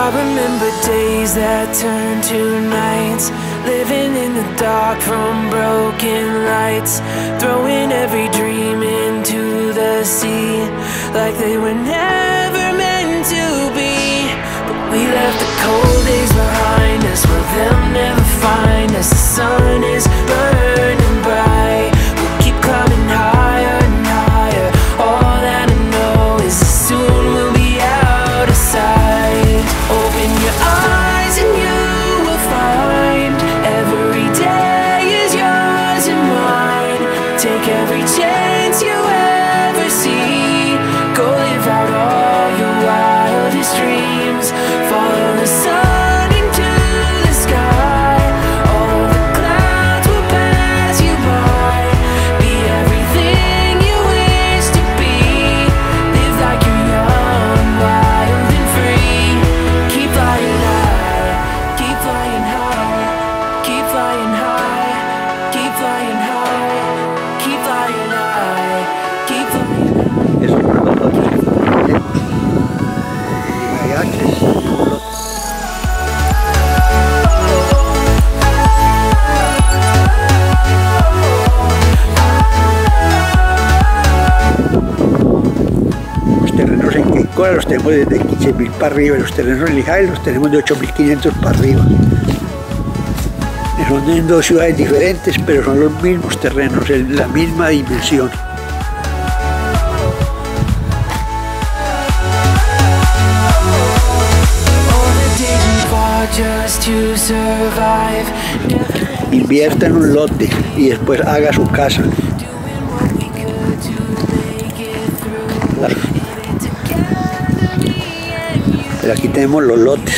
I remember days that turned to nights, living in the dark from broken lights, throwing every dream into the sea, like they were never meant to be. But we left the cold days behind us, well they'll never find us. The sun is burning bright, we'll keep climbing higher and higher. All that I know is soon we'll be out of sight. Open your eyes and you will find every day is yours and mine. Take every chance you ever see, go live out all your wildest dreams. Follow the sun into the sky, all the clouds will pass you by. Be everything you wish to be, live like you're young, wild and free. Los tenemos desde 15.000 para arriba, los terrenos en Lijay los tenemos de 8.500 para arriba. Son en dos ciudades diferentes, pero son los mismos terrenos, en la misma dimensión. Invierta en un lote y después haga su casa. Pero aquí tenemos los lotes,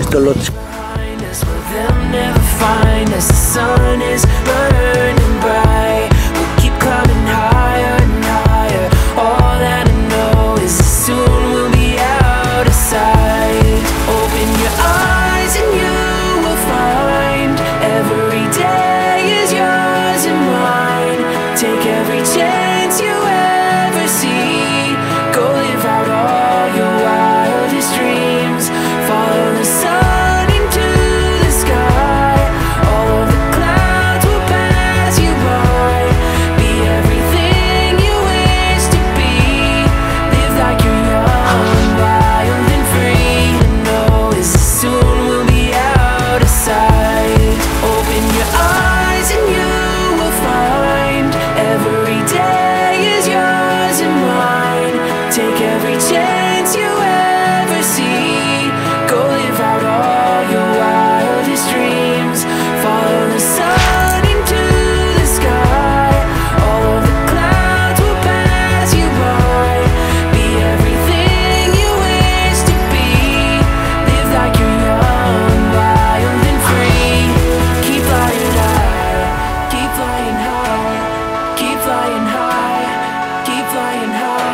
estos lotes. Keep flying high.